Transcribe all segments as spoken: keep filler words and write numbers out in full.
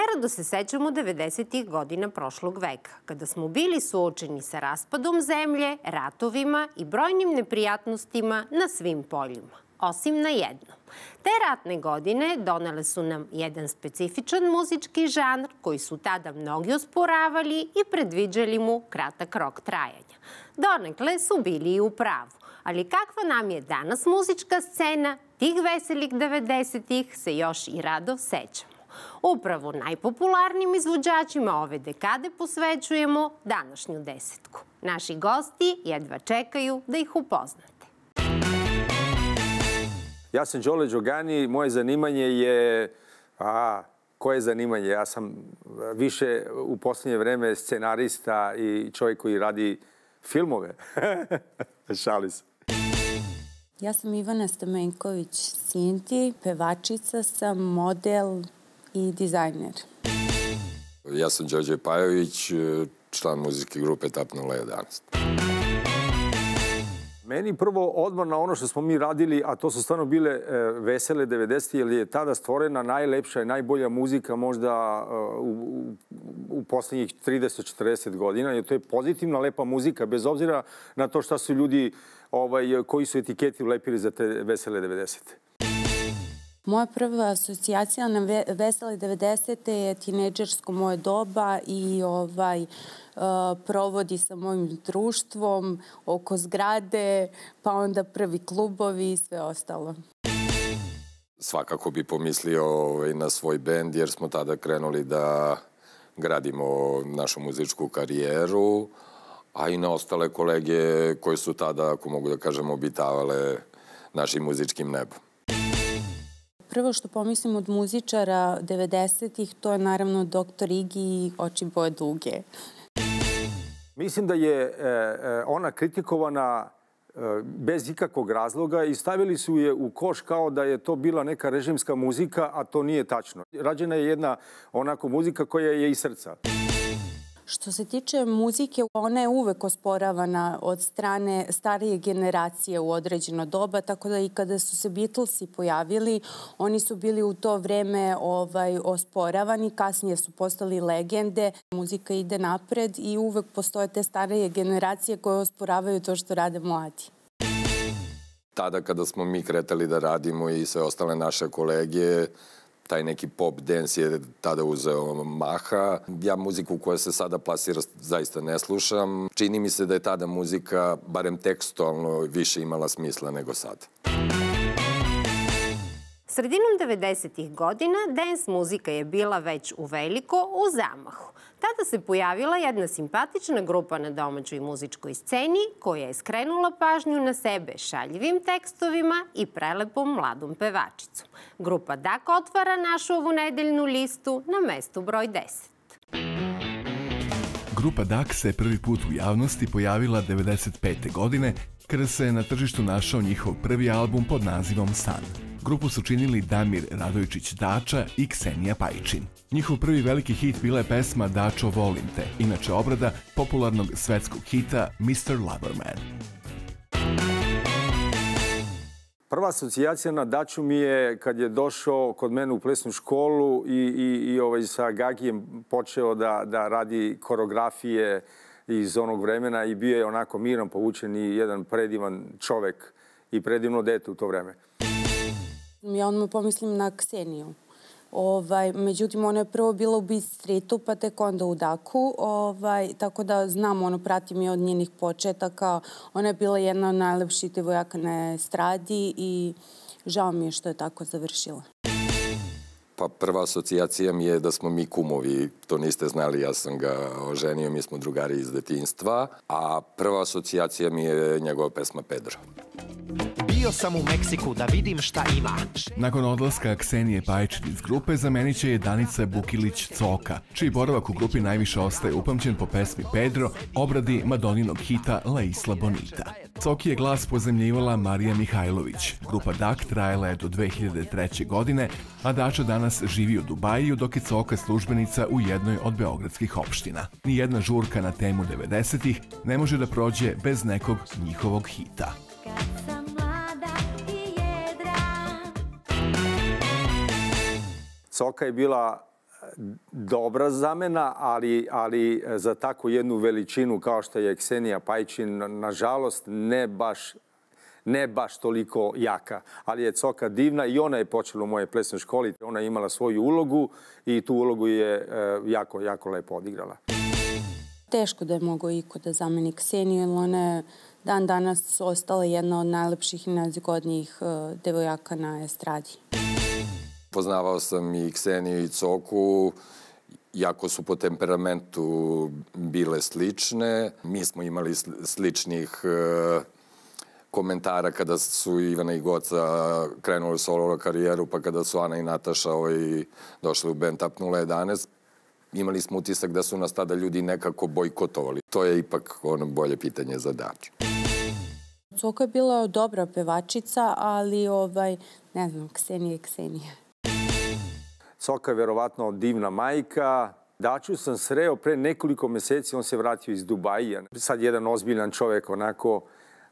Nerado se sećamo devedesetih godina prošlog veka, kada smo bili suočeni sa raspadom zemlje, ratovima i brojnim neprijatnostima na svim poljima, osim na jednom. Te ratne godine donele su nam jedan specifičan muzički žanr koji su tada mnogi osporavali i predviđali mu kratak rok trajanja. Donekle su bili i u pravu, ali kakva nam je danas muzička scena, tih veselih devedesetih se još i rado sećamo. Upravo najpopularnijim izvođačima ove dekade posvećujemo današnju desetku. Naši gosti jedva čekaju da ih upoznate. Ja sam Đole Đogani, moje zanimanje je... A, koje zanimanje? Ja sam više u posljednje vreme scenarista i čovjek koji radi filmove. Šalim se. Ja sam Ivana Stamenković-Sinti, pevačica sam, model i dizajner. Ja sam Đođe Pajović, član muzičke grupe Tap nula jedan. Meni prvo odmor na ono što smo mi radili, a to su stvarno bile vesele devedesete jer je tada stvorena najlepša i najbolja muzika možda u, u posljednjih trideset do četrdeset godina. Jer to je pozitivna, lepa muzika, bez obzira na to šta su ljudi ovaj, koji su etiketi ulepili za te vesele devedesete. Moja prva asocijacija na vesele devedesete je tinejdžersko moje doba i ovaj, provodi sa mojim društvom, oko zgrade, pa onda prvi klubovi i sve ostalo. Svakako bi pomislio ovaj, na svoj bend jer smo tada krenuli da gradimo našu muzičku karijeru, a i na ostale kolege koji su tada, ako mogu da kažem, obitavale našim muzičkim nebom. Prvo što pomislim od muzičara devedesetih to je naravno doktor Igi i Oči boje duge. Mislim da je ona kritikovana bez ikakvog razloga i stavili su je u koš kao da je to bila neka režimska muzika, a to nije tačno. Rađena je jedna onako muzika koja je iz srca. Što se tiče muzike, ona je uvek osporavana od strane starije generacije u određeno doba, tako da i kada su se Beatlesi pojavili, oni su bili u to vreme ovaj, osporavani, kasnije su postali legende. Muzika ide napred i uvek postoje te starije generacije koje osporavaju to što rade mladi. Tada kada smo mi kretali da radimo i sve ostale naše kolege, taj neki pop dance je tada uzeo maha. Ja muziku koja se sada plasira zaista ne slušam. Čini mi se da je tada muzika, barem tekstualno, više imala smisla nego sada. Sredinom devedesetih godina dance muzika je bila već u veliko u zamahu. Tada se pojavila jedna simpatična grupa na domaćoj muzičkoj sceni koja je skrenula pažnju na sebe šaljivim tekstovima i prelepom mladom pevačicom. Grupa D A K otvara našu ovu nedeljnu listu na mestu broj deset. Grupa D A K se prvi put u javnosti pojavila devedeset pete godine kada se na tržištu našao njihov prvi album pod nazivom San. Grupu su činili Damir Radovićić Dača i Ksenija Pajčin. Njihov prvi veliki hit bila je pesma Dačo volim te, inače obrada popularnog svetskog hita mister Loverman. Prva asocijacija na Daču mi je kad je došao kod mene u plesnu školu i, i, i ovaj, sa Gagijem počeo da, da radi koreografije iz onog vremena i bio je onako miran, povučen i jedan predivan čovek i predivno dete u to vreme. Ja odmah pomislim na Kseniju. Ovaj, međutim, ona je prvo bila u Beat Streetu, pa tek onda u D A K-u. Ovaj, tako da znam, ono, pratim je od njenih početaka. Ona je bila jedna od najlepših devojaka na estradi i žao mi je što je tako završila. Pa prva asocijacija mi je da smo mi kumovi. To niste znali, ja sam ga oženio, mi smo drugari iz detinjstva. A prva asocijacija mi je njegova pesma Pedro. Bio sam u Meksiku da vidim šta ima. Nakon odlaska Ksenije Pajčin iz grupe zamenit će je Danica Bukilić-Coka, čiji boravak u grupi najviše ostaje upamćen po pesmi Pedro, obradi Madoninog hita La Isla Bonita. Coki je glas pozemljivala Marija Mihajlović. Grupa D A K trajala je do dve hiljade treće. godine, a Dača danas živi u Dubaju dok je Coka službenica u jednoj od beogradskih opština. Nijedna žurka na temu devedesetih ne može da prođe bez nekog njihovog hita. Coka je bila dobra zamena, ali za takvu jednu veličinu kao što je Ksenija Pajčin, nažalost, ne baš... ne baš toliko jaka. Ali je Coka divna i ona je počela u moje plesnoj školi. Ona je imala svoju ulogu i tu ulogu je jako, jako lepo odigrala. Teško da je mogao iko da zameni Kseniju, jer ona je dan danas ostala jedna od najlepših i najzgodnijih devojaka na estradi. Poznavao sam i Kseniju i Coku. Jako su po temperamentu bile slične. Mi smo imali sličnih komentara kada su Ivana i Goca krenuli u solo karijeru, pa kada su Ana i Nataša došli u band Tap nula jedan jedan, imali smo utisak da su nas tada ljudi nekako bojkotovali. To je ipak ono bolje pitanje za Daču. Coka je bila dobra pevačica, ali ne znam, Ksenija je Ksenija. Coka je verovatno divna majka. Daču sam sreo pre nekoliko meseci, on se vratio iz Dubaja. Sad jedan ozbiljan čovjek, onako...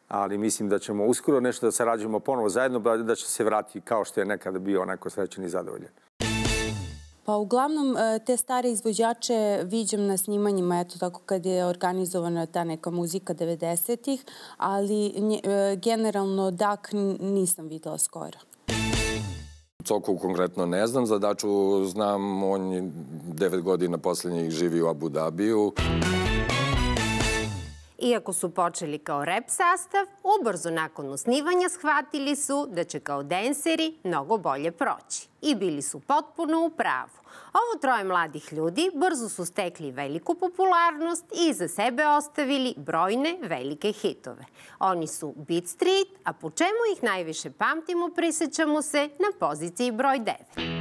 ali mislim da ćemo uskoro nešto da sarađujemo ponovo zajedno, da će se vratiti kao što je nekada bio onako srećen i zadovoljen. Pa uglavnom te stare izvođače viđam na snimanjima, eto tako kad je organizovana ta neka muzika devedesetih, ali generalno D A K nisam videla skoro. Coku konkretno ne znam, za Daču znam, on je devet godina posljednjih živi u Abu Dabiju. Iako su počeli kao rap sastav, ubrzo nakon osnivanja shvatili su da će kao denseri mnogo bolje proći. I bili su potpuno u pravu. Ovo troje mladih ljudi brzo su stekli veliku popularnost i iza sebe ostavili brojne velike hitove. Oni su Beat Street, a po čemu ih najviše pamtimo, prisjećamo se na poziciji broj devet.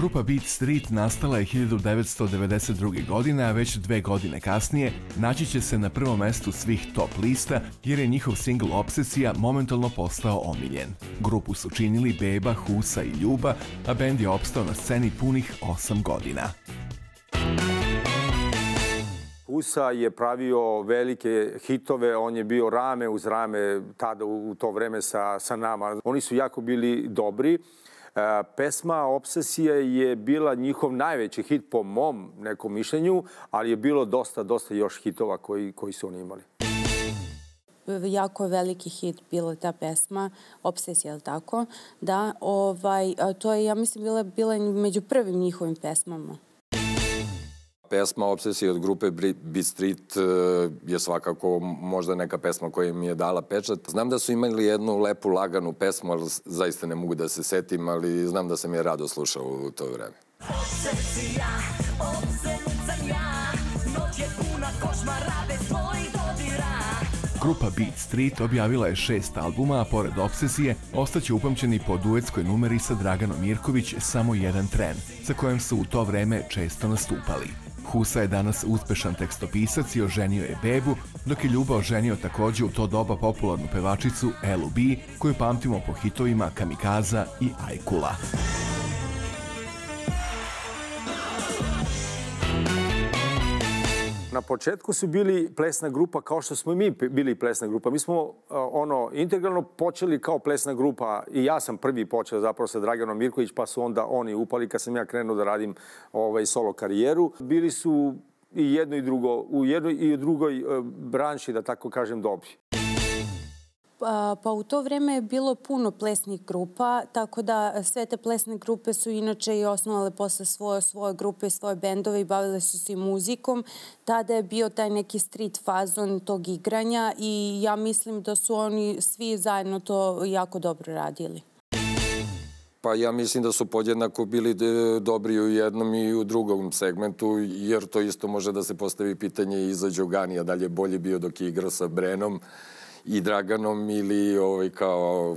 Grupa Beat Street nastala je hiljadu devetsto devedeset druge. godine, a već dve godine kasnije naći će se na prvom mestu svih top lista jer je njihov singl Obsesija momentalno postao omiljen. Grupu su činili Beba, Husa i Ljuba, a bend je opstao na sceni punih osam godina. Husa je pravio velike hitove, on je bio rame uz rame tada u to vreme sa nama. Oni su jako bili dobri. Pesma Obsesija je bila njihov najveći hit po mom nekom mišljenju, ali je bilo dosta, dosta još hitova koji su oni imali. Jako veliki hit bila ta pesma, Obsesija, je li tako? Da, to je, ja mislim, bila među prvim njihovim pesmama. Pesma Obsesija od grupe Beat Street je svakako možda neka pesma koja mi je dala pečat. Znam da su imali jednu lepu, laganu pesmu, ali zaista ne mogu da se setim, ali znam da sam je rado slušao u to vreme. Obsesija, obsesam ja, noć je puna košmarave tvojih dodira. Grupa Beat Street objavila je šest albuma, a pored Obsesije ostaće upamćeni po duetskoj numeri sa Draganom Mirković Samo jedan tren, sa kojim su u to vreme često nastupali. Husa je danas uspešan tekstopisac i oženio je Bebu, dok je Ljuba oženio također u to doba popularnu pevačicu Elu B, koju pamtimo po hitovima Kamikaza i Ajkula. Na početku su bili plesna grupa kao što smo i mi bili plesna grupa. Mi smo ono integralno počeli kao plesna grupa i ja sam prvi počeo zapravo sa Draganom Mirković, pa su onda oni upali kad sam ja krenuo da radim ovaj solo karijeru. Bili su i jedno i drugo, u jednoj i u drugoj branši, da tako kažem, dobri. Pa u to vreme je bilo puno plesnih grupa, tako da sve te plesne grupe su inače i osnovale posle svoje, svoje grupe, svoje bendove i bavile su se i muzikom. Tada je bio taj neki street fazon tog igranja i ja mislim da su oni svi zajedno to jako dobro radili. Pa ja mislim da su podjednako bili dobri u jednom i u drugom segmentu, jer to isto može da se postavi pitanje i za Đoganija, da li je bolje bio dok je igrao sa Brenom i Draganom ili kao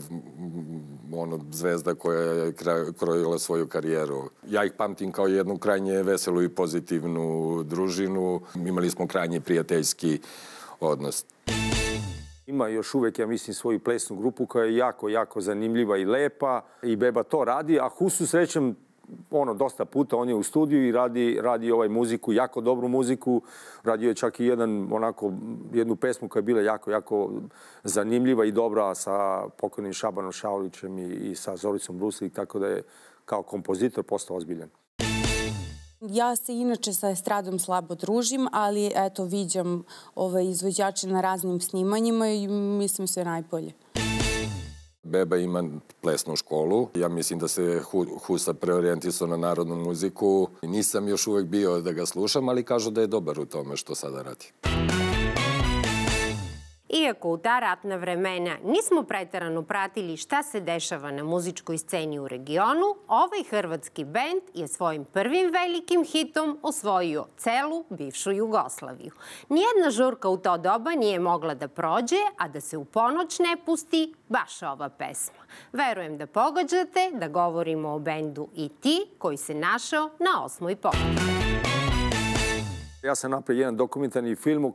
zvezda koja je krojila svoju karijeru. Ja ih pamtim kao jednu krajnje veselu i pozitivnu družinu. Imali smo krajnje prijateljski odnos. Ima još uvek, ja mislim, svoju plesnu grupu koja je jako, jako zanimljiva i lepa. I Beba to radi, a Husu srećem ono, dosta puta, on je u studiju i radi, radi ovaj muziku, jako dobru muziku. Radio je čak i jedan, onako, jednu pesmu koja je bila jako, jako zanimljiva i dobra sa pokojnim Šabanom Šaulićem i, i sa Zoricom Bruslik, tako da je kao kompozitor postao ozbiljan. Ja se inače sa estradom slabo družim, ali eto, viđam ove izvođače na raznim snimanjima i mislim sve najbolje. Beba ima plesnu školu. Ja mislim da se Husa preorijentisao na narodnu muziku. Nisam još uvek bio da ga slušam, ali kažu da je dobar u tome što sada radi. Iako u ta ratna vremena nismo preterano pratili šta se dešava na muzičkoj sceni u regionu, ovaj hrvatski bend je svojim prvim velikim hitom osvojio celu bivšu Jugoslaviju. Nijedna žurka u to doba nije mogla da prođe, a da se u ponoć ne pusti baš ova pesma. Verujem da pogađate da govorimo o bendu i ti koji se našao na osmoj poziciji. Ja sam napravio jedan dokumentarni film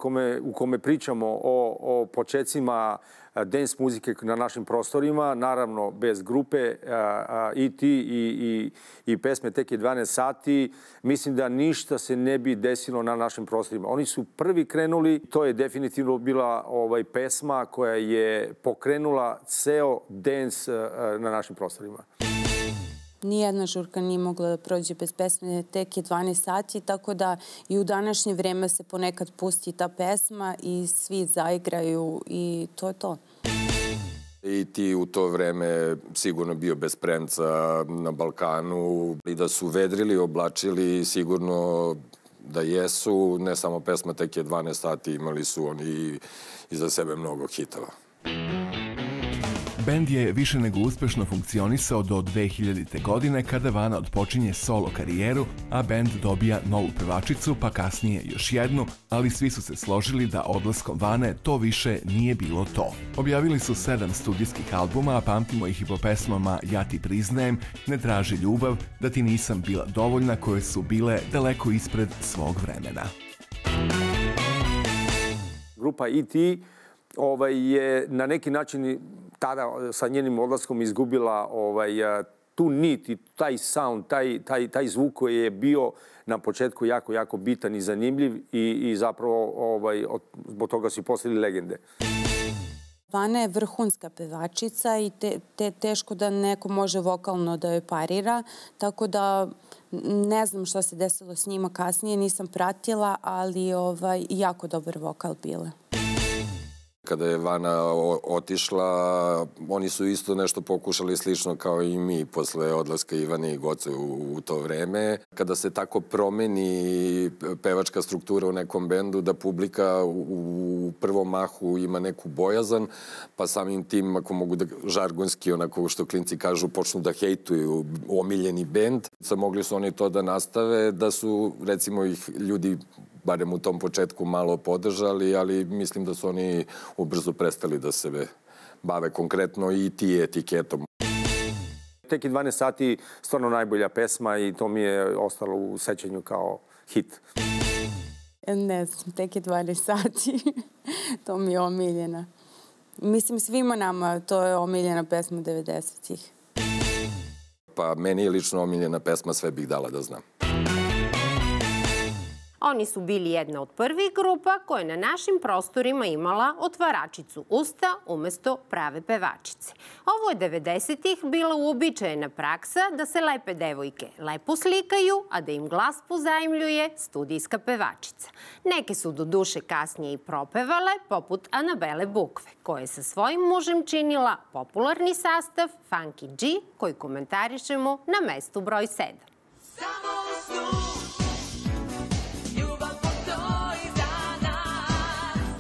u kome pričamo o početcima dance muzike na našim prostorima, naravno bez grupe i ti i pesme Tek je dvanaest sati. Mislim da ništa se ne bi desilo na našim prostorima. Oni su prvi krenuli, to je definitivno bila pesma koja je pokrenula ceo dance na našim prostorima. Nijedna žurka nije mogla da prođe bez pesme Tek je dvanaest sati, tako da i u današnje vreme se ponekad pusti ta pesma i svi zaigraju i to je to. I ti u to vreme sigurno bio bez premca na Balkanu i da su vedrili, oblačili, sigurno da jesu. Ne samo pesma Tek je dvanaest sati, imali su oni iza sebe mnogo hitova. Bend je više nego uspešno funkcionisao do dve hiljadite. godine kada Vana otpočinje solo karijeru, a bend dobija novu pevačicu pa kasnije još jednu, ali svi su se složili da odlaskom Vane to više nije bilo to. Objavili su sedam studijskih albuma, a pamtimo ih i po pesmama Ja ti priznajem, Ne traži ljubav, Da ti nisam bila dovoljna, koje su bile daleko ispred svog vremena. Grupa i ti je na neki način tada sa njenim odlaskom izgubila tu nit i taj sound, taj zvuk koji je bio na početku jako, jako bitan i zanimljiv i zapravo zbog toga su postali legende. Vana je vrhunska pevačica i teško da neko može vokalno da joj parira, tako da ne znam šta se desilo s njima kasnije, nisam pratila, ali jako dobar vokal bila. Kada je Vana otišla, oni su isto nešto pokušali slično kao i mi posle odlaska Ivane i Goce u to vreme. Kada se tako promeni pevačka struktura u nekom bendu, da publika u prvom mahu ima neku bojazan, pa samim tim, ako mogu da žargonski, onako što klinci kažu, počnu da hejtuju omiljeni bend. Mogli su oni to da nastave, da su, recimo, ih ljudi barem u tom početku malo podržali, ali mislim da su oni ubrzo prestali da se bave konkretno i ti etiketom. Tek i dvanaest sati, stvarno najbolja pesma i to mi je ostalo u sećanju kao hit. Ne znam, Tek i dvanaest sati, to mi je omiljena. Mislim, svima nama to je omiljena pesma devedesetih. Pa meni je lično omiljena pesma Sve bih dala da znam. Oni su bili jedna od prvih grupa koja je na našim prostorima imala otvaračicu usta umesto prave pevačice. Ovo je devedesetih bila uobičajena praksa da se lepe devojke lepo slikaju, a da im glas pozajmljuje studijska pevačica. Neke su do duše kasnije i propevale, poput Anabele Bukve, koja je sa svojim mužem činila popularni sastav Funky G, koji komentarišemo na mestu broj sedam.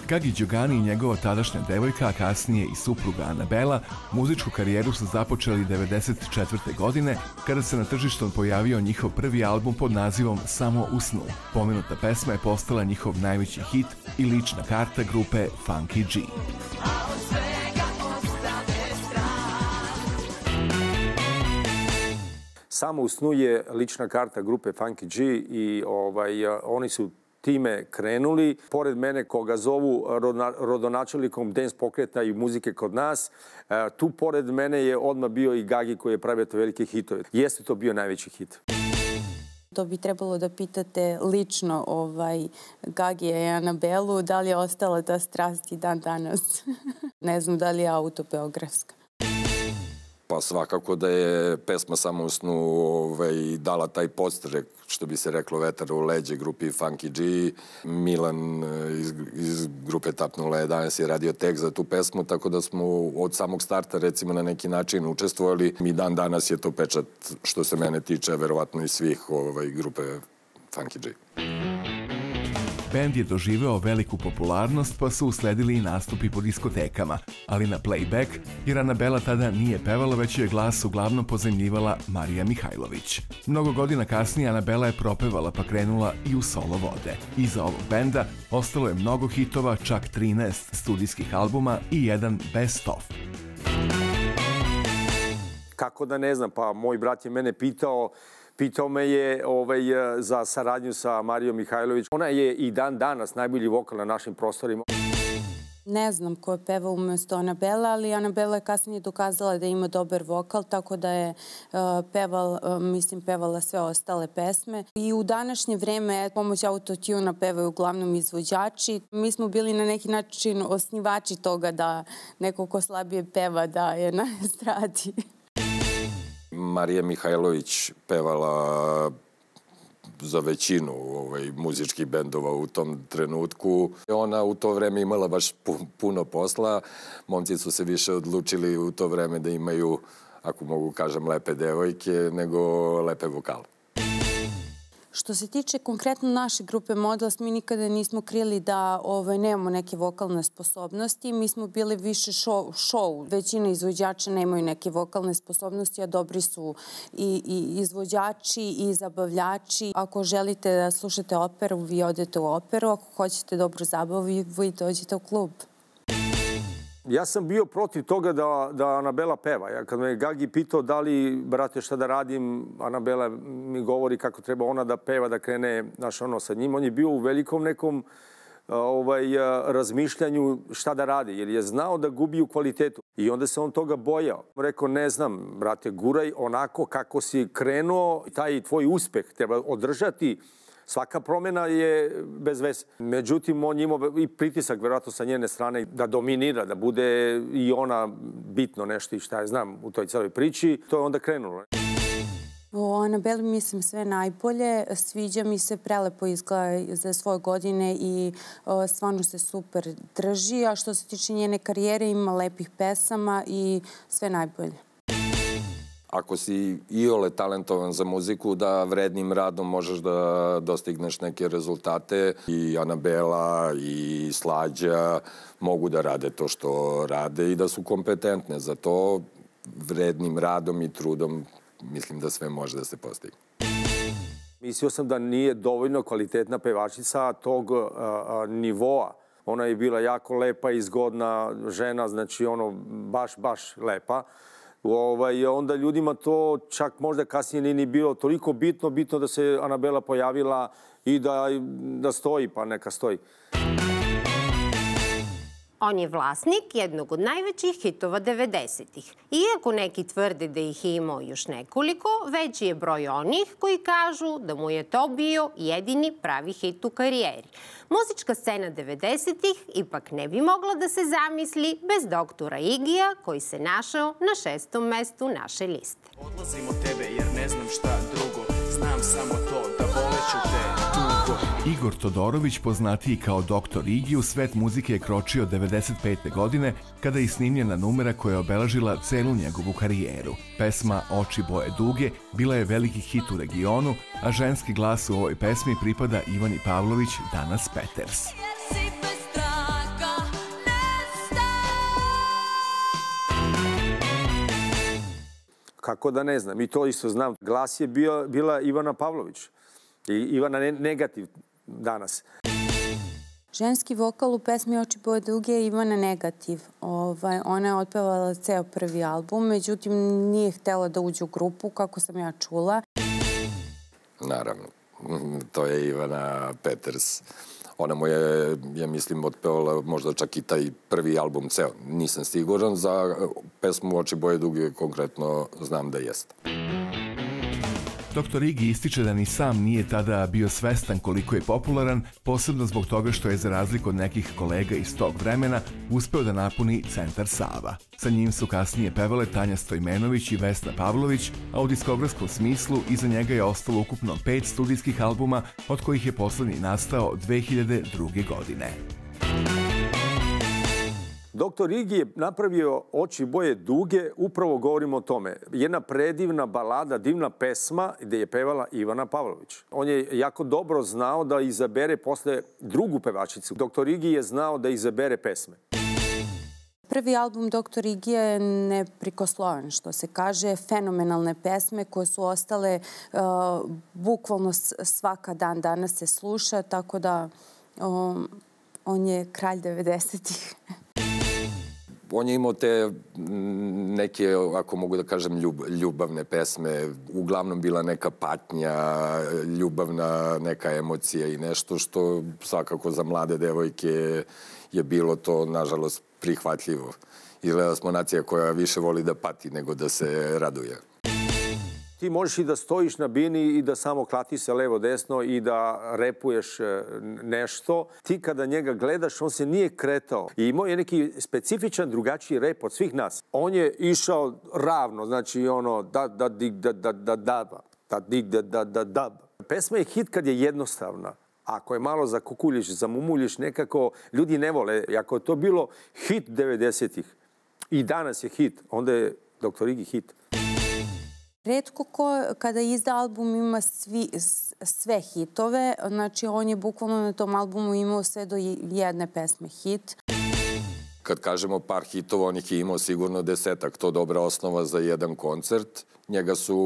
Gagi Đogani i njegova tadašnja devojka, a kasnije i supruga Anabela, muzičku karijeru su započeli devedeset četvrte. godine kada se na tržištu pojavio njihov prvi album pod nazivom Samo u snu. Pomenuta pesma je postala njihov najveći hit i lična karta grupe Funky G. Samo u snu je lična karta grupe Funky G i oni su time krenuli. Pored mene, koga zovu rodonačelnikom dance pokreta i muzike kod nas, tu pored mene je odmah bio i Gagi koji je pravio te velike hitove. Jeste to bio najveći hit. To bi trebalo da pitate lično Gagija i Anabelu da li je ostala ta strast i dan danas. Ne znam da li je autobiografska. Pa svakako da je pesma Samo u snu dala taj podstrek, što bi se reklo vetar u leđe grupi Funky G. Milan iz grupe Tap nula jedan jedan je radio tekst za tu pesmu, tako da smo od samog starta recimo na neki način učestvovali. I dan danas je to pečat što se mene tiče, verovatno i svih grupe Funky G. Bend je doživeo veliku popularnost, pa su usledili i nastupi po diskotekama, ali na playback, jer Anabela tada nije pevala, već je glas uglavnom pozajmljivala Marija Mihajlović. Mnogo godina kasnije Anabela je propevala, pa krenula i u solo vode. Iza ovog benda ostalo je mnogo hitova, čak trinaest studijskih albuma i jedan best of. Kako da ne znam, pa moj brat je mene pitao, Pitao me je za saradnju sa Marijom Mihajlović. Ona je i dan danas najbolji vokal na našim prostorima. Ne znam ko je peva umjesto Anabela, ali Anabela je kasnije dokazala da ima dobar vokal, tako da je pevala sve ostale pesme. I u današnje vreme pomoć autotuna pevaju uglavnom izvođači. Mi smo bili na neki način osnivači toga da neko ko slabije peva da je na estradi. Marija Mihajlović pevala za većinu muzičkih bendova u tom trenutku. Ona u to vreme imala baš puno posla. Momci su se više odlučili u to vreme da imaju, ako mogu kažem, lepe devojke nego lepe vokale. Što se tiče konkretno naše grupe Models, mi nikada nismo krili da nemamo neke vokalne sposobnosti. Mi smo bili više show. Većina izvođača nemaju neke vokalne sposobnosti, a dobri su i izvođači i zabavljači. Ako želite da slušate operu, vi odete u operu. Ako hoćete dobru zabavu, vi dođete u klub. Ja sam bio protiv toga da Anabela peva. Kad me Gagi pitao da li, brate, šta da radim, Anabela mi govori kako treba ona da peva, da krene sa njim. On je bio u velikom nekom razmišljanju šta da radi, jer je znao da gubi u kvalitetu. I onda se on toga bojao. Rekao, ne znam, brate, guraj onako kako si krenuo. Taj tvoj uspeh treba održati. Svaka promjena je bez veze. Međutim, on imao i pritisak, vjerojatno, sa njene strane da dominira, da bude i ona bitno nešto i šta ja znam u toj celoj priči. To je onda krenulo. O Anabeli mislim sve najbolje. Sviđa mi se, prelepo izgleda za svoje godine i stvarno se super drži. A što se tiče njene karijere, ima lepih pesama i sve najbolje. Ako si iole talentovan za muziku, da vrednim radom možeš da dostigneš neke rezultate. I Anabela i Slađa mogu da rade to što rade i da su kompetentne. Zato vrednim radom i trudom mislim da sve može da se postigne. Mislio sam da nije dovoljno kvalitetna pevačica tog nivoa. Ona je bila jako lepa i zgodna žena, znači ono baš, baš lepa. Onda ljudima to čak možda kasnije nije ni bilo toliko bitno, bitno da se Anabela pojavila i da stoji, pa neka stoji. On je vlasnik jednog od najvećih hitova devedesetih. Iako neki tvrde da ih je imao još nekoliko, veći je broj onih koji kažu da mu je to bio jedini pravi hit u karijeri. Muzička scena devedesetih ipak ne bi mogla da se zamisli bez doktora Igija, koji se našao na šestom mestu naše liste. Odlazim od tebe jer ne znam šta drugo, znam samo to da boleću te. Igor Todorović, poznatiji kao doktor Igi, u svet muzike je kročio devedeset pete godine kada je snimljena numera koja je obeležila celu njegovu karijeru. Pesma Oči boje duge bila je veliki hit u regionu, a ženski glas u ovoj pesmi pripada Ivani Pavlović, danas Peters. Kako da ne znam, i to isto znam. Glas je bila Ivana Pavlović. I Ivana Negativ danas. Ženski vokal u pesmi Oči boje duge je Ivana Negativ. Ona je otpevala ceo prvi album, međutim nije htjela da uđe u grupu, kako sam ja čula. Naravno, to je Ivana Peters. Ona mu je, ja mislim, otpevala možda čak i taj prvi album ceo. Nisam siguran, za pesmu Oči boje duge konkretno znam da jeste. Doktor Igi ističe da ni sam nije tada bio svestan koliko je popularan, posebno zbog toga što je za razliku od nekih kolega iz tog vremena uspeo da napuni centar Sava. Sa njim su kasnije pevale Tanja Stojmenović i Vesna Pavlović, a u diskografskom smislu iza njega je ostalo ukupno pet studijskih albuma, od kojih je poslednji nastao dve hiljade druge. godine. Doktor Igi je napravio Oči boje duge, upravo govorimo o tome. Jedna predivna balada, divna pesma gdje je pevala Ivana Pavlović. On je jako dobro znao da izabere posle drugu pevačicu. Doktor Igi je znao da izabere pesme. Prvi album Doktor Igi je neprikosloven, što se kaže, fenomenalne pesme koje su ostale uh, bukvalno svaka dan danas se sluša, tako da um, on je kralj devedesetih. On je imao te neke, ako mogu da kažem, ljubavne pesme. Uglavnom bila neka patnja, ljubavna neka emocija i nešto što svakako za mlade devojke je bilo to, nažalost, prihvatljivo. Izgleda smo nacija koja više voli da pati nego da se raduje. Ti možeš i da stojiš na bini i da samo klatiš se levo-desno i da repuješ nešto. Ti kada njega gledaš, on se nije kretao. I imao je neki specifičan, drugačiji rep od svih nas. On je išao ravno, znači ono da da dig da da da daba, da dig da da da daba. Pesma je hit kad je jednostavna. Ako je malo zakukuljiš, zamumuljiš, nekako ljudi ne vole. Ako je to bilo hit devedesetih i danas je hit, onda je Doktor Igi hit. Retko ko, kada izda album, ima svi, sve hitove. Znači, on je bukvalno na tom albumu imao sve do jedne pesme hit. Kad kažemo par hitova, on ih je imao sigurno desetak. To je dobra osnova za jedan koncert. Njega su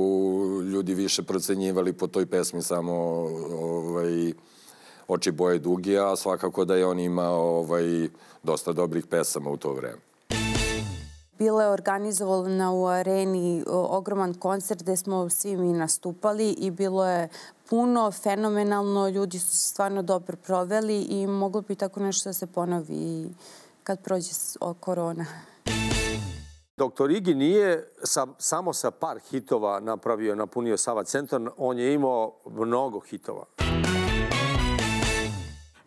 ljudi više procenjivali po toj pesmi samo ovaj, Oči boje duge, a svakako da je on imao ovaj, dosta dobrih pesama u to vreme. Bila je organizovana u Areni ogroman koncert gdje smo svi mi nastupali i bilo je puno, fenomenalno, ljudi su se stvarno dobro proveli i moglo bi tako nešto da se ponovi kad prođe korona. Doktor Igi nije sa, samo sa par hitova napravio, napunio Sava centar, on je imao mnogo hitova.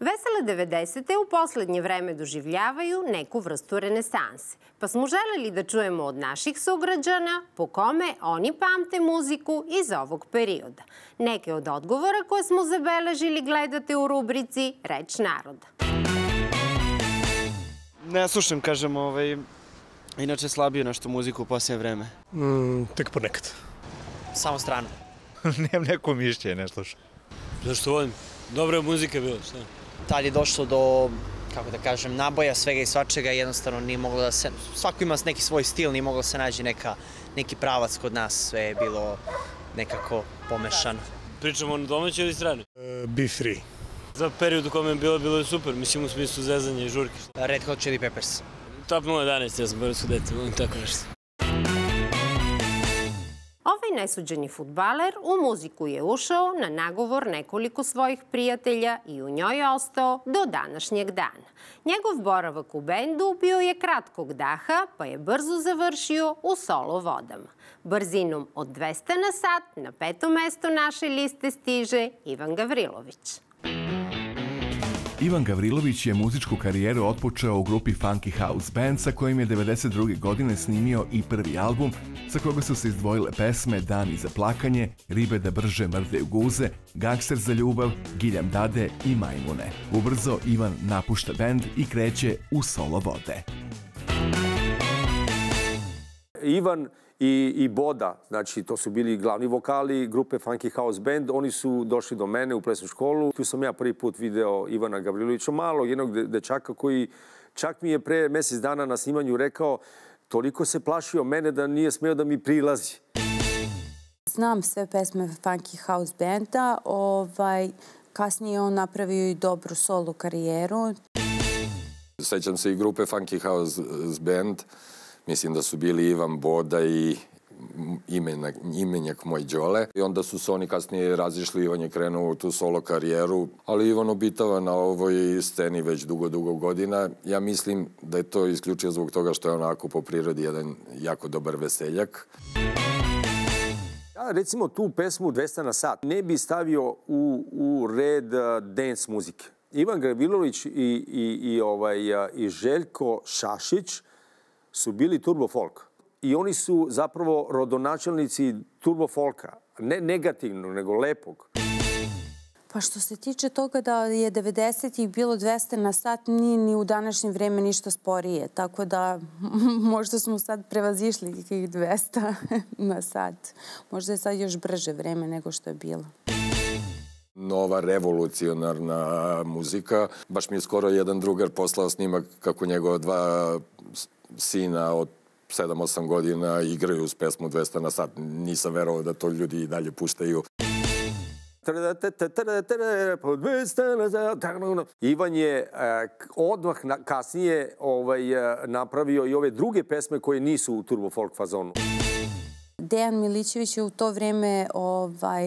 Vesele devedesete u poslednje vreme doživljavaju neku vrstu renesanse, pa smo želeli da čujemo od naših sugrađana po kome oni pamte muziku iz ovog perioda. Neke od odgovora koje smo zabeležili gledate u rubrici Reč naroda. Ne slušam, kažem, ovaj, inače slabiju našto muziku u posljednje vreme. Mm, tek ponekad. Samo strano. Nemam neko mišljenje, ne slušam. Zašto volim? Dobra je muzika bila, šta? Tad je došlo do, kako da kažem, naboja svega i svačega i jednostavno nije moglo da se, svako ima neki svoj stil, nije moglo da se nađe neka, neki pravac kod nas, sve je bilo nekako pomešano. Pričamo ono domaće ili strane? Uh, Be Free. Za period u kome je bilo, bilo je super, mislim u smislu zezanja i žurke. Red Hot Chili Peppers. Tap nula jedanaest, ja sam barovsko dete, volim tako nešto. Ovaj nesuđeni fudbaler u muziku je ušao na nagovor nekoliko svojih prijatelja i u njoj ostao do današnjeg dana. Njegov boravak u bendu bio je kratkog daha, pa je brzo završio u solo vodama. Brzinom od dvesta na sat na peto mesto naše liste stiže Ivan Gavrilović. Ivan Gavrilović je muzičku karijeru otpočeo u grupi Funky House Band sa kojim je devedeset druge. godine snimio i prvi album sa koga su se izdvojile pesme Dani za plakanje, Ribe da brže mrdaju guze, Gangster za ljubav, Giljam Dade i Majmune. Ubrzo Ivan napušta bend i kreće u solo vode. Ivan I, i Boda, znači to su bili glavni vokali grupe Funky House Band, oni su došli do mene u plesnu školu. Tu sam ja prvi put video Ivana Gavrilovića, malog jednog de, dečaka koji čak mi je pre mjesec dana na snimanju rekao toliko se plašio mene da nije smio da mi prilazi. Znam sve pesme Funky House Banda, ovaj, kasnije on napravio i dobru solo karijeru. Sećam se i grupe Funky House Band. Mislim da su bili Ivan Boda i imenak, imenjak moj Đole. I onda su se oni kasnije razišli, Ivan je krenuo u tu solo karijeru. Ali Ivan obitava na ovoj sceni već dugo, dugo godina. Ja mislim da je to isključio zbog toga što je onako po prirodi jedan jako dobar veseljak. Ja recimo tu pesmu dvesta na sat ne bi stavio u red dance muzike. Ivan Gavrilović i Željko Šašić su bili turbo folk. I oni su zapravo rodonačelnici turbo folka. Ne negativnog, nego lepog. Pa što se tiče toga da je devedesetih bilo dvesta na sat, nije ni u današnje vreme ništa sporije. Tako da možda smo sad prevazišli kakvih dvesta na sat. Možda je sad još brže vreme nego što je bilo. Nova revolucionarna muzika. Baš mi je skoro jedan drugar poslao snimak kako njegova dva sina od sedam osam godina igraju uz pesmu dvesta na sat. Nisam verovao da to ljudi i dalje puštaju. Ivan je odmah kasnije napravio i ove druge pesme koje nisu u turbo folk fazonu. Dejan Milićević je u to vrijeme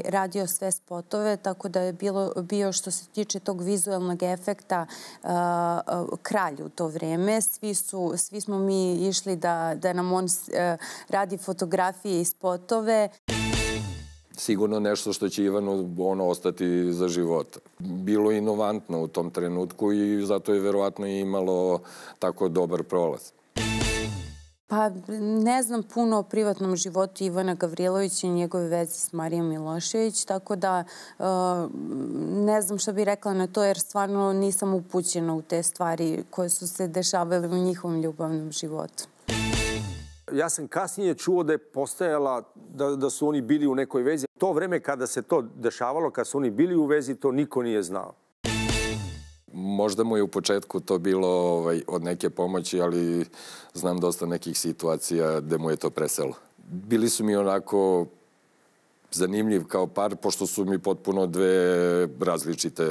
radio sve spotove, tako da je bio što se tiče tog vizualnog efekta kralj u to vrijeme. Svi smo mi išli da nam on radi fotografije i spotove. Sigurno nešto što će Ivanu ostati za života. Bilo je inovantno u tom trenutku i zato je verovatno imalo tako dobar prolaz. Pa ne znam puno o privatnom životu Ivana Gavrilovića i njegove veze s Marijom Milošević, tako da ne znam šta bih rekla na to jer stvarno nisam upućena u te stvari koje su se dešavale u njihovom ljubavnom životu. Ja sam kasnije čuo da je postojala, da su oni bili u nekoj vezi. To vreme kada se to dešavalo, kada su oni bili u vezi, to niko nije znao. Možda mu je u početku to bilo od neke pomoći, ali znam dosta nekih situacija gde mu je to preselo. Bili su mi onako zanimljiv kao par, pošto su mi potpuno dve različite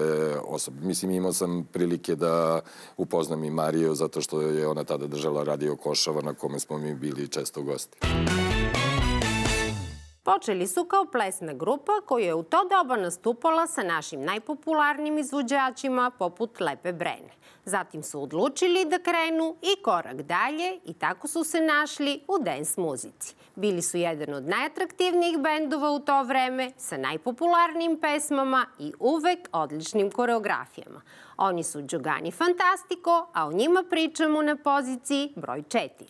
osobe. Mislim, imao sam prilike da upoznam i Mariju, zato što je ona tada držala radio Košava, na kome smo mi bili često gosti. Počeli su kao plesna grupa koja je u to doba nastupala sa našim najpopularnim izvođačima poput Lepe Brene. Zatim su odlučili da krenu i korak dalje i tako su se našli u dance muzici. Bili su jedan od najatraktivnijih bendova u to vreme sa najpopularnijim pesmama i uvek odličnim koreografijama. Oni su Đogani Fantastiko, a o njima pričamo na poziciji broj četiri.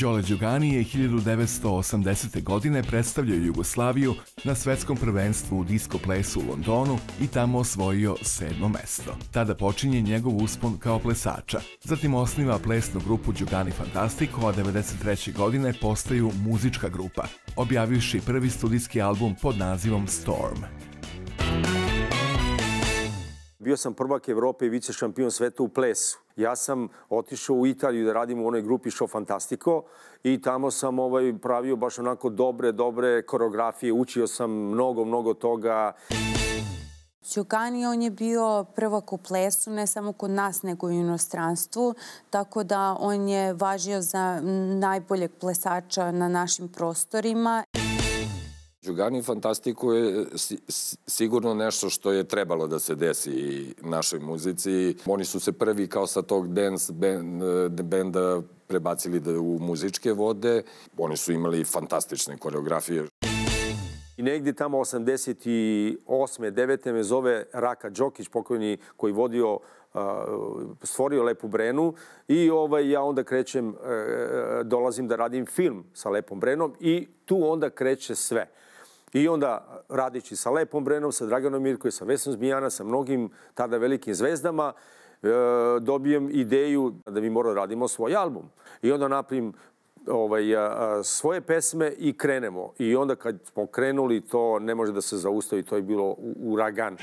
Đole Đogani je hiljadu devetsto osamdesete godine predstavljao Jugoslaviju na svetskom prvenstvu u diskoplesu u Londonu i tamo osvojio sedmo mesto. Tada počinje njegov uspon kao plesača. Zatim osniva plesnu grupu Đogani Fantastiko, a hiljadu devetsto devedeset treće godine postaju muzička grupa, objavivši prvi studijski album pod nazivom Storm. Bio sam prvak Evrope i vice šampion sveta u plesu. Ja sam otišao u Italiju da radim u onoj grupi Show Fantastiko i tamo sam pravio baš onako dobre, dobre koreografije. Učio sam mnogo, mnogo toga. Đogani, on je bio prvak u plesu, ne samo kod nas, nego i u inostranstvu, tako da on je važio za najboljeg plesača na našim prostorima. Đogani Fantastiko je sigurno nešto što je trebalo da se desi našoj muzici. Oni su se prvi kao sa tog dance benda prebacili u muzičke vode. Oni su imali fantastične koreografije. I negdje tamo osamdeset osme devete me zove Raka Đokić, pokojni koji vodio, stvorio Lepu Brenu i ja onda krećem, dolazim da radim film sa Lepom Brenom i tu onda kreće sve. I onda radići sa Lepom Brenom, sa Draganom Mirkovićem, sa Vesnom Zmijana, sa mnogim tada velikim zvezdama, dobijem ideju da mi moramo da radimo svoj album. I onda napravim svoje pesme i krenemo. I onda kad smo krenuli, to ne može da se zaustavi, to je bilo uragan.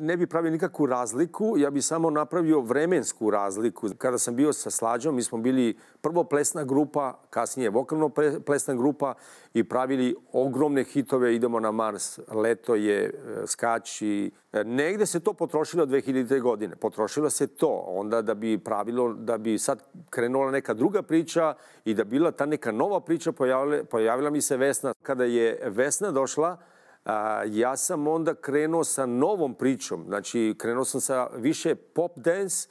Ne bi pravio nikakvu razliku, ja bi samo napravio vremensku razliku. Kada sam bio sa Slađom, mi smo bili prvo plesna grupa, kasnije vokalno plesna grupa i pravili ogromne hitove, idemo na Mars, leto je, skači. Negde se to potrošilo dve hiljadite godine, potrošilo se to. Onda da bi pravilo, da bi sad krenula neka druga priča i da bila ta neka nova priča, pojavila mi se Vesna. Kada je Vesna došla, ja sam onda krenuo sa novom pričom. Znači, krenuo sam sa više pop dance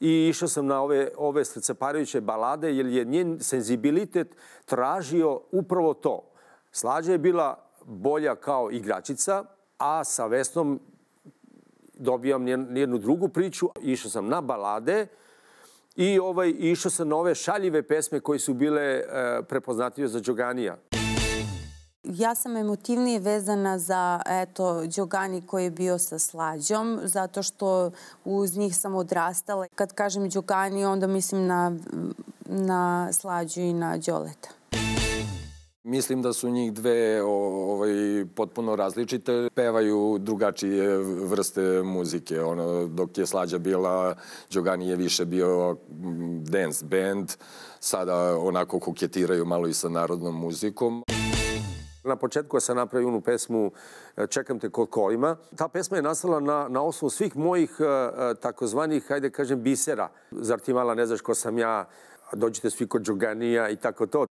i išao sam na ove srceparajuće balade jer je njen senzibilitet tražio upravo to. Slađa je bila bolja kao igračica, a sa Vesnom dobijam jednu drugu priču. Išao sam na balade i išao sam na ove šaljive pesme koje su bile prepoznatljive za Đoganija. Ja sam emotivnije vezana za Đogani koji je bio sa Slađom, zato što uz njih sam odrastala. Kad kažem Đogani, onda mislim na Slađu i na Đoleta. Mislim da su njih dve potpuno različite. Pevaju drugačije vrste muzike. Dok je Slađa bila, Đogani je više bio dance band. Sada onako koketiraju malo i sa narodnom muzikom. Na početku sam napravio onu pesmu Čekam te kod kolima. Ta pesma je nastala na osnovu svih mojih takozvanih, hajde kažem, bisera. Zar ti mala ne znaš ko sam ja, dođite svi kod Đoganija i tako to.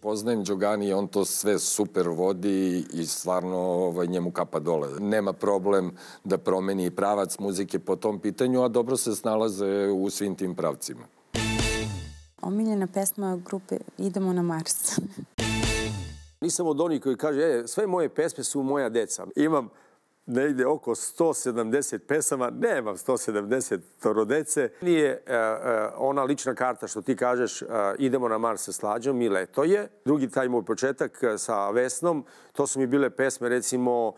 Poznajem Đogani, on to sve super vodi i stvarno njemu kapa dole. Nema problem da promeni pravac muzike po tom pitanju, a dobro se snalaze u svim tim pravcima. Omiljena pesma grupe Idemo na Mars. Nisam od onih koji kaže, sve moje pesme su moja deca. Imam negde oko sto sedamdeset pesama, nemam sto sedamdeset dece. Nije ona lična karta što ti kažeš Idemo na Mars sa Slađom i Leto je. Drugi taj moj početak sa Vesnom, to su mi bile pesme recimo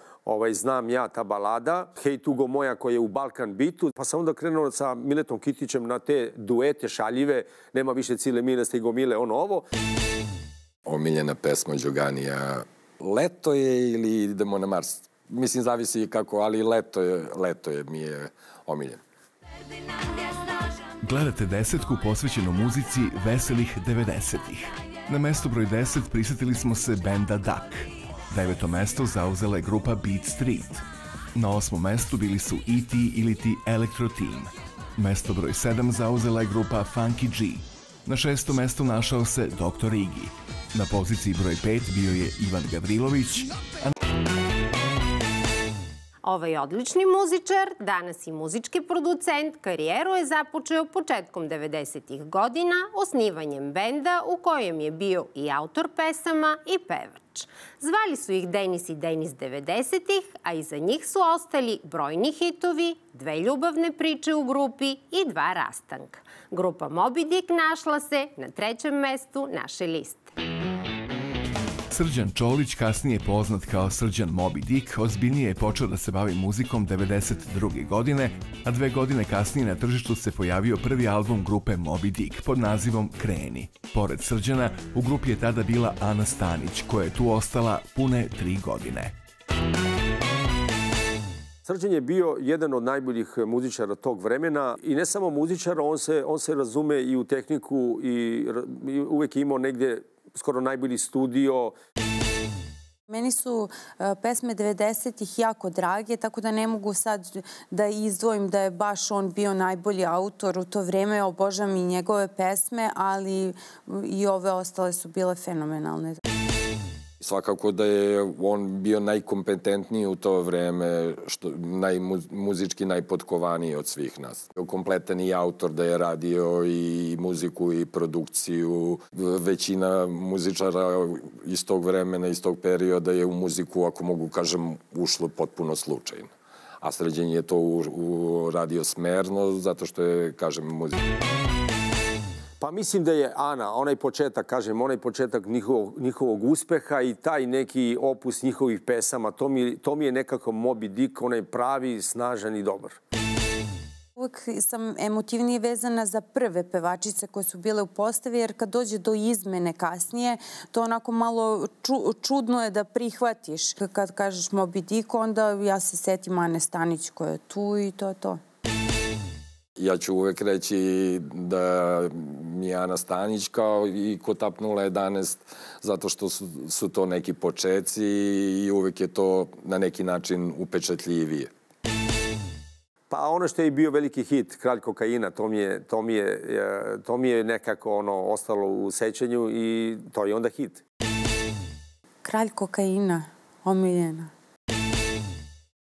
Znam ja, ta balada, Hej Tugo moja koja je u Balkan bitu. Pa sam onda krenuo sa Miletom Kitićem na te duete šaljive, Nema više cile mile, stigo mile, ono ovo. Omiljena pesma Đoganija. Leto je ili Idemo na Mars? Mislim, zavisi kako, ali leto je, leto je mi je omiljen. Gledate desetku posvećenu muzici veselih devedesetih. Na mesto broj deset prisetili smo se benda D A K. Deveto mesto zauzela je grupa Beat Street. Na osmom mestu bili su E T ili ti Electro Team. Mesto broj sedam zauzela je grupa Funky G. Na šestom mestu našao se doktor Igi. Na poziciji broj pet bio je Ivan Gavrilović. Ovaj odlični muzičar, danas i muzički producent, karijeru je započeo početkom devedesetih godina osnivanjem benda u kojem je bio i autor pesama i pevač. Zvali su ih Denis i Denis devedesetih, a iza njih su ostali brojni hitovi, dve ljubavne priče u grupi i dva rastanka. Grupa Mobi Dik našla se na trećem mestu naše liste. Srđan Čolić, kasnije poznat kao Srđan Mobi Dik, ozbiljnije je počeo da se bavi muzikom devedeset druge godine, a dve godine kasnije na tržištu se pojavio prvi album grupe Mobi Dik pod nazivom Kreni. Pored Srđana, u grupi je tada bila Ana Stanić, koja je tu ostala pune tri godine. Srđan je bio jedan od najboljih muzičara tog vremena i ne samo muzičara, on se razume i u tehniku i uvek je imao negdje skoro najbolji studio. Meni su pesme devedesetih jako drage, tako da ne mogu sad da izdvojim da je baš on bio najbolji autor u to vreme. Obožavam i njegove pesme, ali i ove ostale su bile fenomenalne. Svakako da je on bio najkompetentniji u to vreme, muzički najpotkovaniji od svih nas. Kompletan i autor, da je radio i muziku i produkciju. Većina muzičara iz tog vremena, iz tog perioda je u muziku, ako mogu kažem, ušlo potpuno slučajno. A Srđan je to uradio smerno, zato što je, kažem, muzika. Pa mislim da je Ana, onaj početak, kažem, onaj početak njihovog uspeha i taj neki opus njihovih pesama, to mi je nekako Mobi Dik, onaj pravi, snažan i dobar. Uvijek sam emotivnije vezana za prve pevačice koje su bile u postavi, jer kad dođe do izmene kasnije, to onako malo čudno je da prihvatiš. Kad kažeš Mobi Dik, onda ja se setim Ane Stanić koja je tu i to je to. Ja ću uvek reći da mi je Ana Stanić kao i ko Tap nula jedanaest, zato što su to neki počeci i uvek je to na neki način upečatljivije. Pa ono što je bio veliki hit, Kralj kokaina, to mi je nekako ostalo u sećanju i to je onda hit. Kralj kokaina, omiljena.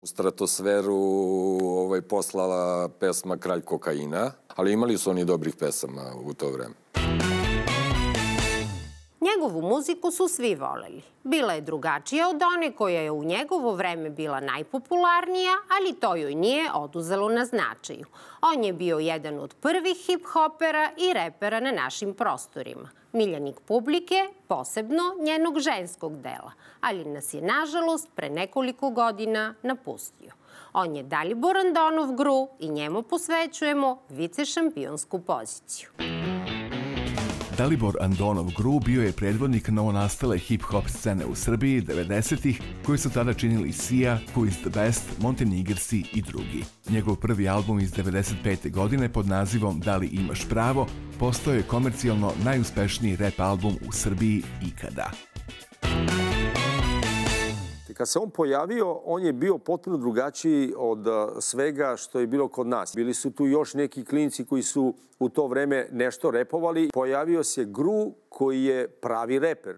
u stratosferu poslala pesma Kralj kokaina, ali imali su oni dobrih pesama u to vreme. Njegovu muziku su svi voleli. Bila je drugačija od one koja je u njegovo vreme bila najpopularnija, ali to joj nije oduzelo na značaju. On je bio jedan od prvih hip-hopera i repera na našim prostorima. Miljenik publike, posebno njenog ženskog dela, ali nas je, nažalost, pre nekoliko godina napustio. On je Dalibor Andonov Gru i njemu posvećujemo vicešampionsku poziciju. Dalibor Andonov Gru bio je predvodnik novonastale hip-hop scene u Srbiji devedesetih koji su tada činili Sija, Who is the Best, Montenegrsi i drugi. Njegov prvi album iz devedeset pete godine pod nazivom Da li imaš pravo postao je komercijalno najuspešniji rap album u Srbiji ikada. Kad se on pojavio, on je bio potpuno drugačiji od svega što je bilo kod nas. Bili su tu još neki klinci koji su u to vreme nešto repovali. Pojavio se Gru koji je pravi reper.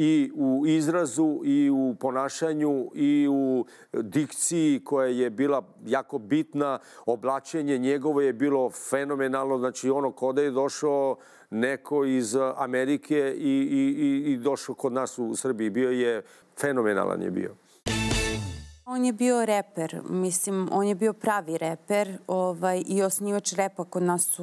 I u izrazu, i u ponašanju, i u dikciji koja je bila jako bitna. Oblačenje njegovo je bilo fenomenalno. Znači ono kada je došao neko iz Amerike i došao kod nas u Srbiji. Bio je fenomenalan je bio. On je bio reper, mislim, on je bio pravi reper i osnivač repa kod nas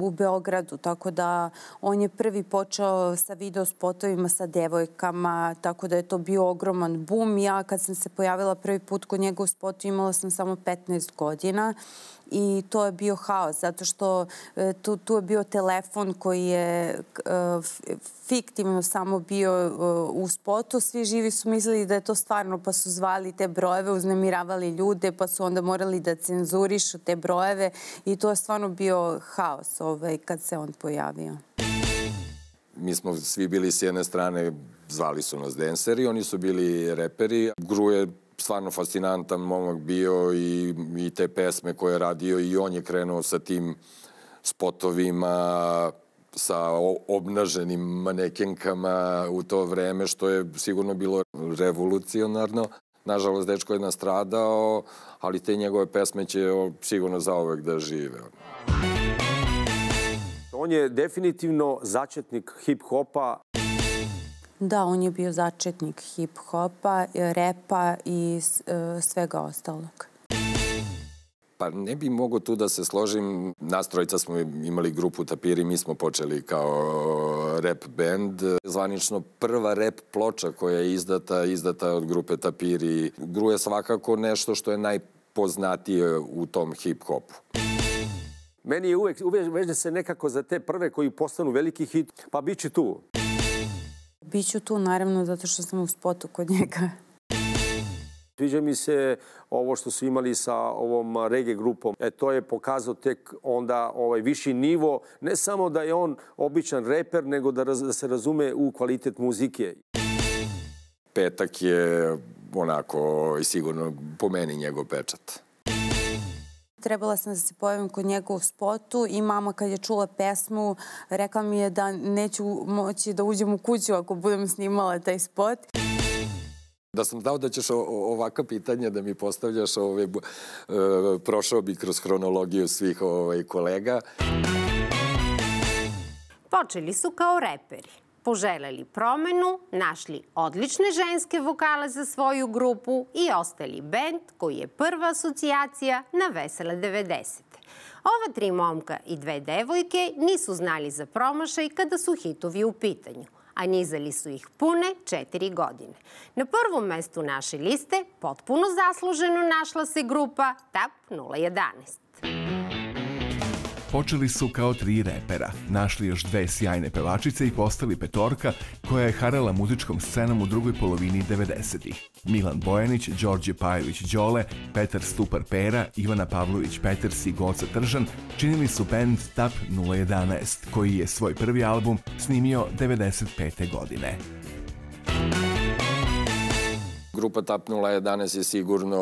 u Beogradu, tako da on je prvi počeo sa videospotovima sa devojkama, tako da je to bio ogroman bum. Ja kad sam se pojavila prvi put kod njega u spotu imala sam samo petnaest godina i to je bio haos, zato što tu je bio telefon koji je fiktivno samo bio u spotu. Svi živi su mislili da je to stvarno, pa su zvali te brojeve, uznemiravali ljude, pa su onda morali da cenzurišu te brojeve i to je stvarno bio haos kad se on pojavio. Mi smo svi bili s jedne strane, zvali su nas denseri, oni su bili reperi. Gru je stvarno fascinantan momak bio i te pesme koje je radio i on je krenuo sa tim spotovima, sa obnaženim manekenkama u to vreme, što je sigurno bilo revolucionarno. Nažalost, dečko je nastradao, ali te njegove pesme će sigurno zauvek da žive. On je definitivno začetnik hip-hopa. Da, on je bio začetnik hip-hopa, repa i svega ostalog. Pa ne bi mogo tu da se složim. Nas trojica smo imali grupu Tapiri, mi smo počeli kao rap band. Zvanično prva rap ploča koja je izdata, izdata od grupe Tapiri. Gru je svakako nešto što je najpoznatije u tom hip-hopu. Meni je uvek, veže se nekako za te prve koji postanu veliki hit, pa bit ću tu. Biću tu, naravno, zato što sam u spotu kod njega. Sviđa mi se ovo što su imali sa ovom reggae grupom. E, to je pokazao tek onda ovaj viši nivo. Ne samo da je on običan reper, nego da, raz, da se razume u kvalitet muzike. Petak je onako i sigurno po meni njegov pečat. Trebala sam da se pojavim kod njega u spotu i mama kad je čula pesmu rekla mi je da neću moći da uđem u kuću ako budem snimala taj spot. Da sam znao da ćeš ovakva pitanja da mi postavljaš, prošao bi kroz hronologiju svih kolega. Počeli su kao reperi. Poželeli promenu, našli odlične ženske vokale za svoju grupu i ostali bend koji je prva asocijacija na vesele devedesete. Ova tri momka i dve devojke nisu znali za promašaj kada su hitovi u pitanju, a nizali su ih pune četiri godine. Na prvom mestu naše liste potpuno zasluženo našla se grupa Tap nula jedanaest. Počeli su kao tri repera, našli još dve sjajne pevačice i postali petorka koja je harala muzičkom scenom u drugoj polovini devedesetih. Milan Bojanić, Đorđe Pajović Đole, Petar Stupar Pera, Ivana Pavlović Peters i Goca Tržan činili su band Tap nula jedanaest, koji je svoj prvi album snimio devedeset pete godine. grupa Tap nula jedan je sigurno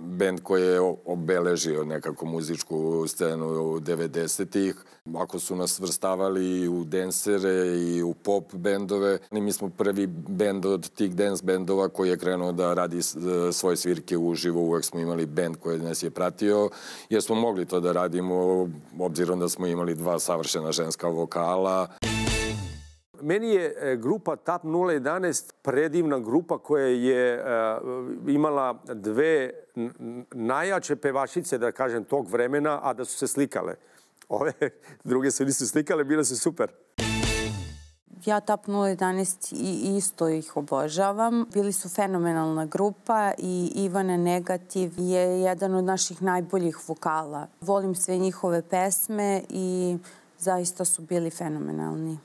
band koji je obeležio nekako muzičku scenu devedesetih. Ako su nas vrstavali u densere i u pop bendove, mi smo prvi band od tih dance bendova koji je krenuo da radi svoje svirke uživo. Uvek smo imali band koji nas je pratio, jer smo mogli to da radimo, obzirom da smo imali dva savršena ženska vokala. Meni je grupa Tap nula jedan predivna grupa koja je imala dve najjače pevačice, da kažem, tog vremena, a da su se slikale. Ove druge se nisu slikale, bile su super. Ja Tap nula jedan i isto ih obožavam. Bili su fenomenalna grupa i Ivana Negativ je jedan od naših najboljih vokala. Volim sve njihove pesme i zaista su bili fenomenalni.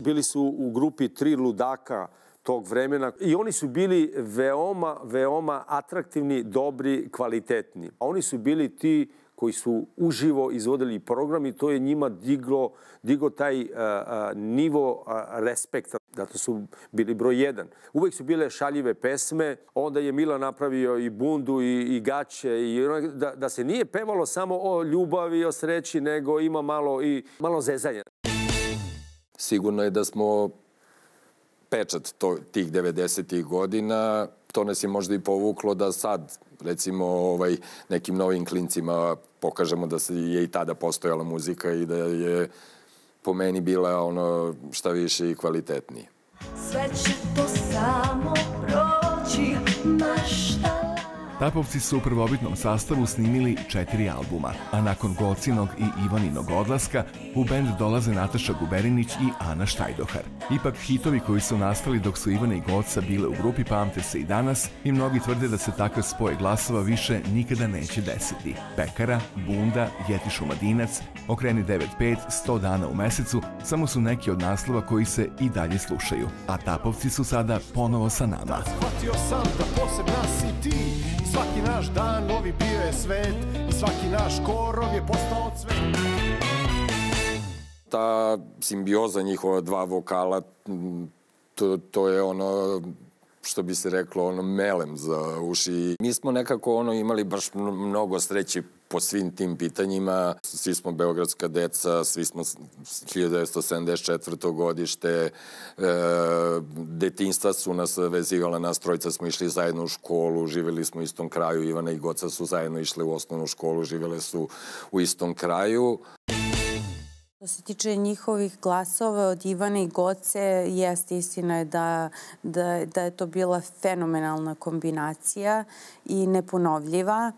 Bili su u grupi tri ludaka tog vremena i oni su bili veoma, veoma atraktivni, dobri, kvalitetni. A oni su bili ti koji su uživo izvodili program i to je njima diglo, diglo taj uh, nivo uh, respekta. Zato su bili broj jedan. Uvijek su bile šaljive pesme, onda je Mila napravio i bundu i, i gaće, i da, da se nije pevalo samo o ljubavi, o sreći, nego ima malo, i, malo zezanja. Sigurno je da smo pečat tih devedesetih godina. To nas je možda i povuklo da sad, recimo, nekim novim klincima pokažemo da je i tada postojala muzika i da je po meni bila ono šta više i kvalitetnije. Sve će to samo proći, mašta. Tapovci su u prvobitnom sastavu snimili četiri albuma, a nakon Gocinog i Ivaninog odlaska u bend dolaze Nataša Guberinić i Ana Štajdohar. Ipak hitovi koji su nastali dok su Ivana i Goca bile u grupi pamte se i danas i mnogi tvrde da se takav spoj glasova više nikada neće desiti. Pekara, Bunda, Jeti Šumadinac, Okreni devet pet, sto dana u mesecu samo su neki od naslova koji se i dalje slušaju, a Tapovci su sada ponovo sa nama. Shvatio sam da poseb nas i ti. Svaki naš dan novi bio je svet i svaki naš korov je postao cvet. Ta simbioza njihova dva vokala, to, to je ono što bi se reklo ono melem za uši. Mi smo nekako ono imali baš mnogo sreće po svim tim pitanjima. Svi smo beogradska deca, svi smo hiljadu devetsto sedamdeset četvrte. godište. E, detinjstva su nas vezivala, nas trojica smo išli zajedno u školu, živjeli smo u istom kraju. Ivana i Goca su zajedno išle u osnovnu školu, živjele su u istom kraju. Što se tiče njihovih glasova od Ivane i Goce, jeste istina je da, da, da je to bila fenomenalna kombinacija i neponovljiva.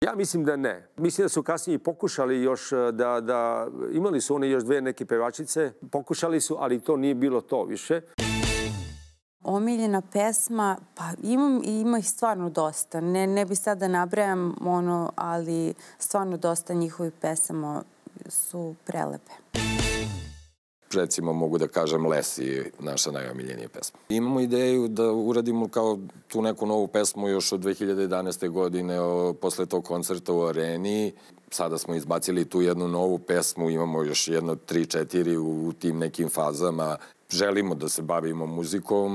Ja mislim da ne. Mislim da su kasnije pokušali još da, da imali su oni još dve neke pevačice. Pokušali su, ali to nije bilo to više. Omiljena pesma, pa imam, ima ih stvarno dosta. Ne, ne bi sada nabrajam ono, ali stvarno dosta njihovih pesama su prelepe. Recimo mogu da kažem Lesi je naša najomiljenija pesma. Imamo ideju da uradimo kao tu neku novu pesmu još od dve hiljade jedanaeste. godine posle tog koncerta u Areni. Sada smo izbacili tu jednu novu pesmu, imamo još jedno tri, četiri u tim nekim fazama. Želimo da se bavimo muzikom,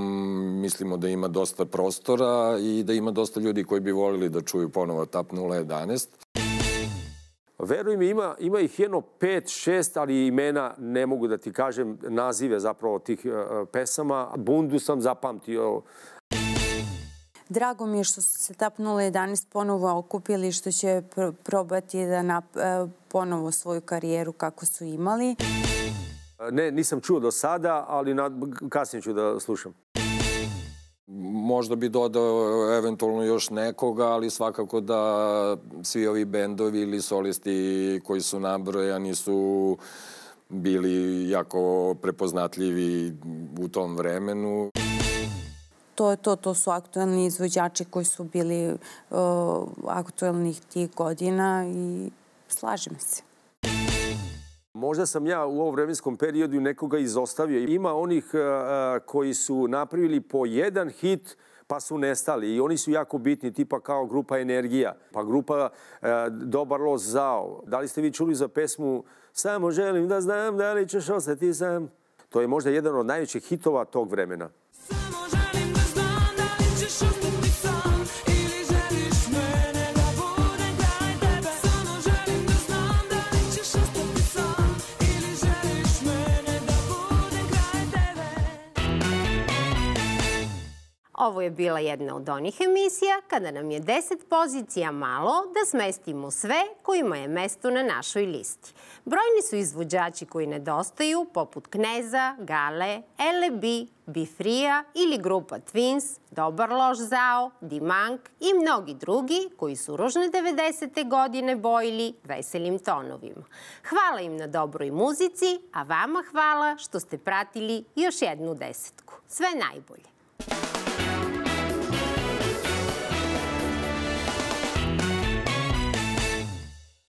mislimo da ima dosta prostora i da ima dosta ljudi koji bi voljeli da čuju ponovo Tap nula jedan. Veruj mi, ima, ima ih jedno pet, šest, ali imena ne mogu da ti kažem nazive zapravo tih uh, pesama. Bundu sam zapamtio. Drago mi je što su se Tap nula jedan ponovo okupili i što će pr probati da nap uh, ponovo svoju karijeru kako su imali. Ne, nisam čuo do sada, ali kasnije ću da slušam. Možda bi dodao eventualno još nekoga, ali svakako da svi ovi bendovi ili solisti koji su nabrojani su bili jako prepoznatljivi u tom vremenu. To je to, to su aktuelni izvođači koji su bili uh, aktuelnih tih godina i slažem se. Možda sam ja u ovom vremenskom periodu nekoga izostavio. Ima onih uh, koji su napravili po jedan hit pa su nestali i oni su jako bitni, tipa kao grupa Energija, pa grupa uh, Dobar loš zao. Da li ste vi čuli za pesmu Samo želim da znam da li ćeš ostati sam? To je možda jedan od najvećih hitova tog vremena. Samo želim da znam. Ovo je bila jedna od onih emisija kada nam je deset pozicija malo da smestimo sve kojima je mesto na našoj listi. Brojni su izvođači koji nedostaju, poput Kneza, Gale, el e be, Bifrija ili grupa Twins, Dobar loš zao, Dimank i mnogi drugi koji su ružne devedesete godine bojili veselim tonovima. Hvala im na dobroj muzici, a vama hvala što ste pratili još jednu desetku. Sve najbolje!